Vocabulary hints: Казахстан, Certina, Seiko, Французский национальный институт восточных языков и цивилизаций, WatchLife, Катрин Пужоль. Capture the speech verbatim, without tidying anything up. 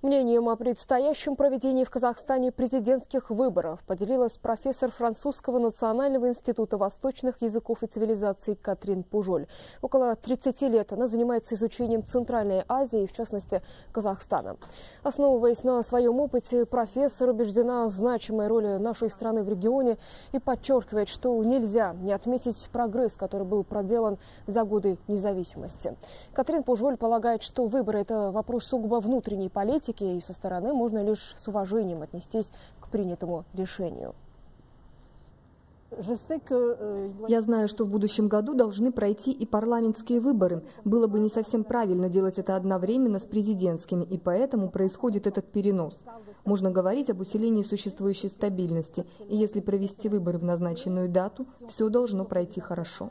Мнением о предстоящем проведении в Казахстане президентских выборов поделилась профессор Французского национального института восточных языков и цивилизаций Катрин Пужоль. Около тридцати лет она занимается изучением Центральной Азии, в частности Казахстана. Основываясь на своем опыте, профессор убеждена в значимой роли нашей страны в регионе и подчеркивает, что нельзя не отметить прогресс, который был проделан за годы независимости. Катрин Пужоль полагает, что выборы – это вопрос сугубо внутренней политики, и со стороны можно лишь с уважением отнестись к принятому решению. Я знаю, что в будущем году должны пройти и парламентские выборы. Было бы не совсем правильно делать это одновременно с президентскими, и поэтому происходит этот перенос. Можно говорить об усилении существующей стабильности, и если провести выборы в назначенную дату, все должно пройти хорошо.